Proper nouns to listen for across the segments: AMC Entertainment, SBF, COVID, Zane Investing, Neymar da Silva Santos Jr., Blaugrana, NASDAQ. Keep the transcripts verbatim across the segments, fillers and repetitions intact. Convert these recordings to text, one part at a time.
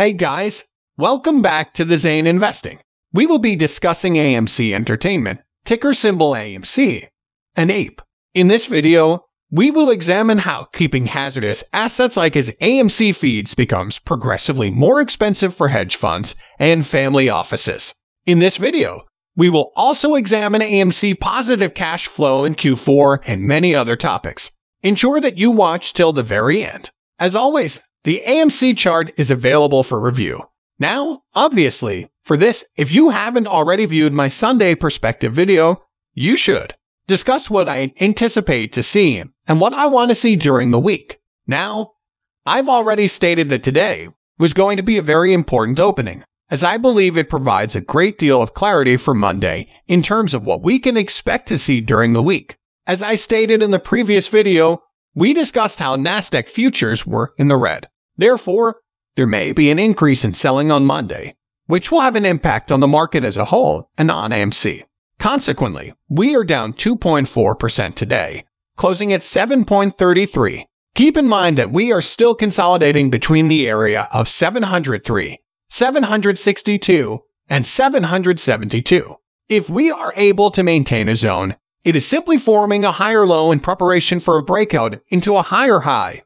Hey guys, welcome back to the Zane Investing. We will be discussing A M C Entertainment, ticker symbol A M C, an ape. In this video, we will examine how keeping hazardous assets like his A M C feeds becomes progressively more expensive for hedge funds and family offices. In this video, we will also examine A M C positive cash flow in Q four and many other topics. Ensure that you watch till the very end. As always, the A M C chart is available for review. Now, obviously, for this, if you haven't already viewed my Sunday perspective video, you should. Discuss what I anticipate to see and what I want to see during the week. Now, I've already stated that today was going to be a very important opening, as I believe it provides a great deal of clarity for Monday in terms of what we can expect to see during the week. As I stated in the previous video, we discussed how NASDAQ futures were in the red. Therefore, there may be an increase in selling on Monday, which will have an impact on the market as a whole and on A M C. Consequently, we are down two point four percent today, closing at seven thirty-three. Keep in mind that we are still consolidating between the area of seven hundred three, seven hundred sixty-two, and seven hundred seventy-two. If we are able to maintain a zone, it is simply forming a higher low in preparation for a breakout into a higher high,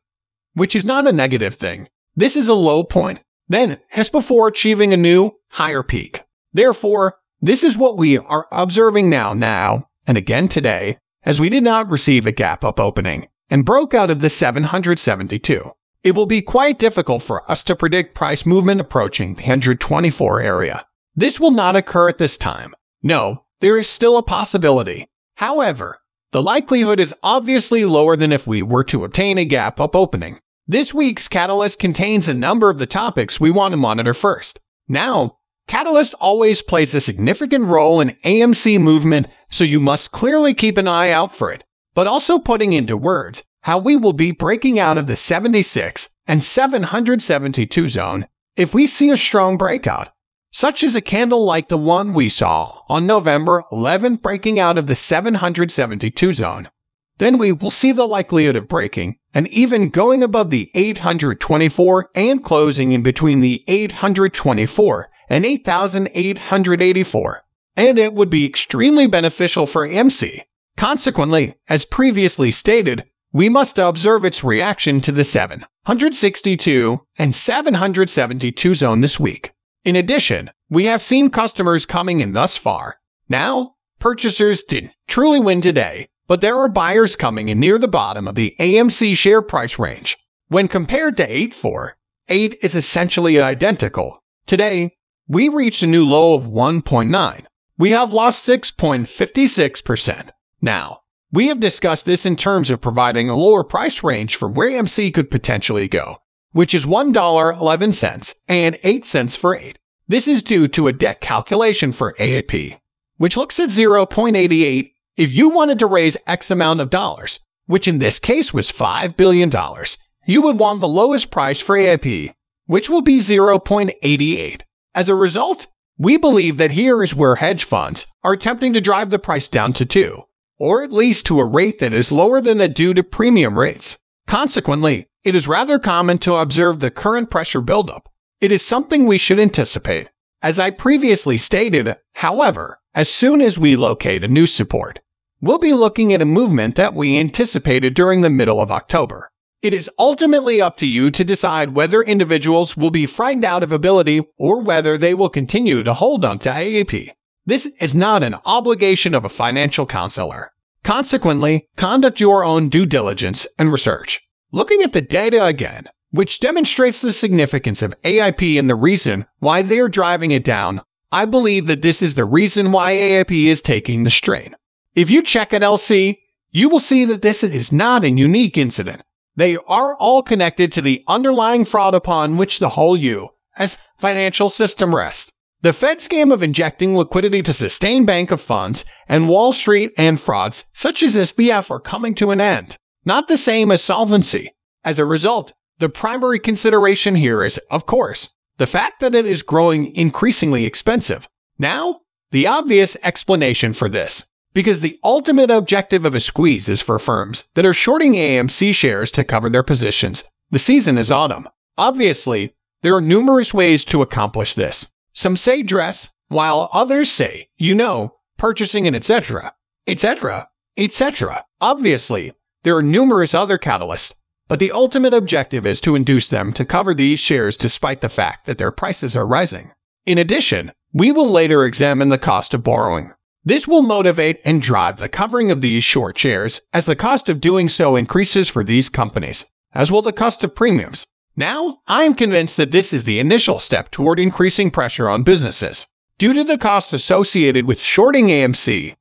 which is not a negative thing. This is a low point, then as before achieving a new, higher peak. Therefore, this is what we are observing now, now, and again today, as we did not receive a gap-up opening and broke out of the seven hundred seventy-two. It will be quite difficult for us to predict price movement approaching the one hundred twenty-four area. This will not occur at this time. No, there is still a possibility. However, the likelihood is obviously lower than if we were to obtain a gap-up opening. This week's Catalyst contains a number of the topics we want to monitor first. Now, Catalyst always plays a significant role in A M C movement, so you must clearly keep an eye out for it, but also putting into words how we will be breaking out of the seventy-six and seven hundred seventy-two zone if we see a strong breakout, such as a candle like the one we saw on November eleventh breaking out of the seven hundred seventy-two zone. Then we will see the likelihood of breaking and even going above the eight hundred twenty-four and closing in between the eight hundred twenty-four and eight thousand eight hundred eighty-four, and it would be extremely beneficial for A M C. Consequently, as previously stated, we must observe its reaction to the seven hundred sixty-two and seven hundred seventy-two zone this week. In addition, we have seen customers coming in thus far. Now, purchasers didn't truly win today, but there are buyers coming in near the bottom of the A M C share price range. When compared to eight four, eight is essentially identical. Today, we reached a new low of one point nine. We have lost six point five six percent. Now, we have discussed this in terms of providing a lower price range for where A M C could potentially go, which is one dollar eleven cents and eight cents for eight. This is due to a debt calculation for A A P, which looks at zero point eight eight if you wanted to raise X amount of dollars, which in this case was five billion dollars. You would want the lowest price for A A P, which will be zero point eight eight. As a result, we believe that here is where hedge funds are attempting to drive the price down to two, or at least to a rate that is lower than that due to premium rates. Consequently, it is rather common to observe the current pressure buildup. It is something we should anticipate. As I previously stated, however, as soon as we locate a new support, we'll be looking at a movement that we anticipated during the middle of October. It is ultimately up to you to decide whether individuals will be frightened out of ability or whether they will continue to hold on to A A P. This is not an obligation of a financial counselor. Consequently, conduct your own due diligence and research. Looking at the data again, which demonstrates the significance of A I P and the reason why they are driving it down, I believe that this is the reason why A I P is taking the strain. If you check at L C, you will see that this is not a unique incident. They are all connected to the underlying fraud upon which the whole U S financial system rests. The Fed's game of injecting liquidity to sustain bank of funds and Wall Street and frauds such as S B F are coming to an end, not the same as solvency. As a result, the primary consideration here is, of course, the fact that it is growing increasingly expensive. Now, the obvious explanation for this, because the ultimate objective of a squeeze is for firms that are shorting A M C shares to cover their positions. The season is autumn. Obviously, There are numerous ways to accomplish this. Some say dress, while others say, you know, purchasing and et cetera, et cetera, et cetera. Obviously, there are numerous other catalysts, but the ultimate objective is to induce them to cover these shares despite the fact that their prices are rising. In addition, we will later examine the cost of borrowing. This will motivate and drive the covering of these short shares as the cost of doing so increases for these companies, as will the cost of premiums. Now, I am convinced that this is the initial step toward increasing pressure on businesses. Due to the cost associated with shorting A M C,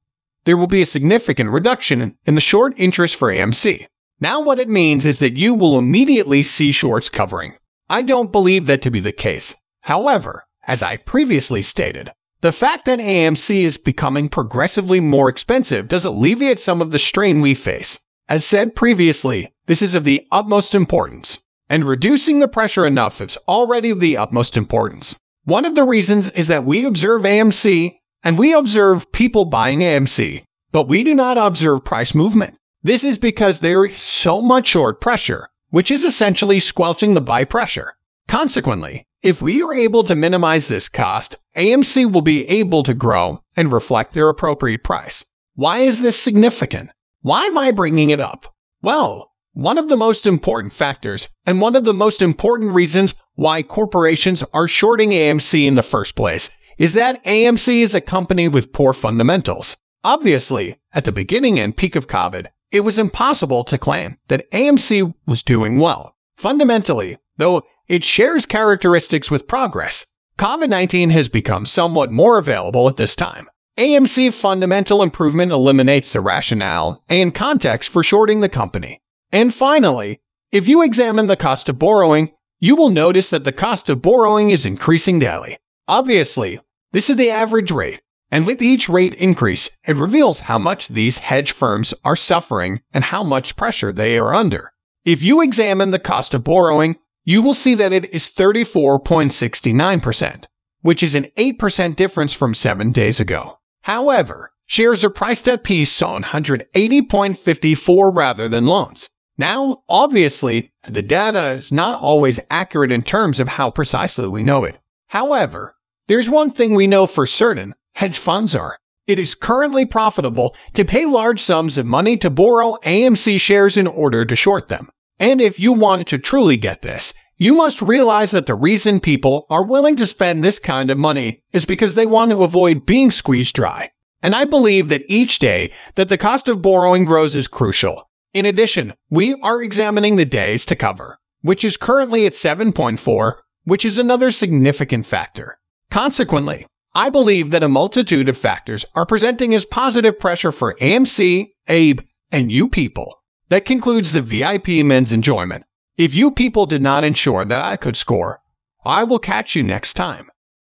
there will be a significant reduction in the short interest for A M C. Now what it means is that you will immediately see shorts covering. I don't believe that to be the case. However, as I previously stated, the fact that A M C is becoming progressively more expensive does alleviate some of the strain we face. As said previously, this is of the utmost importance, and reducing the pressure enough is already of the utmost importance. One of the reasons is that we observe A M C, and we observe people buying A M C, but we do not observe price movement. This is because there is so much short pressure, which is essentially squelching the buy pressure. Consequently, if we are able to minimize this cost, A M C will be able to grow and reflect their appropriate price. Why is this significant? Why am I bringing it up? Well, one of the most important factors and one of the most important reasons why corporations are shorting A M C in the first place is that A M C is a company with poor fundamentals. Obviously, at the beginning and peak of COVID, it was impossible to claim that A M C was doing well. Fundamentally, though, it shares characteristics with progress. COVID nineteen has become somewhat more available at this time. A M C fundamental improvement eliminates the rationale and context for shorting the company. And finally, if you examine the cost of borrowing, you will notice that the cost of borrowing is increasing daily. Obviously, this is the average rate, and with each rate increase, it reveals how much these hedge firms are suffering and how much pressure they are under. If you examine the cost of borrowing, you will see that it is thirty-four point six nine percent, which is an eight percent difference from seven days ago. However, shares are priced at P one hundred eighty point five four rather than loans. Now, obviously, the data is not always accurate in terms of how precisely we know it. However, there's one thing we know for certain, hedge funds are. It is currently profitable to pay large sums of money to borrow A M C shares in order to short them. And if you want to truly get this, you must realize that the reason people are willing to spend this kind of money is because they want to avoid being squeezed dry. And I believe that each day that the cost of borrowing grows is crucial. In addition, we are examining the days to cover, which is currently at seven point four, which is another significant factor. Consequently, I believe that a multitude of factors are presenting as positive pressure for A M C, Abe, and you people. That concludes the V I P Men's Enjoyment. If you people did not ensure that I could score, I will catch you next time.